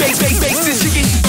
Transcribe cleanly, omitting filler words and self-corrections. Base this shit.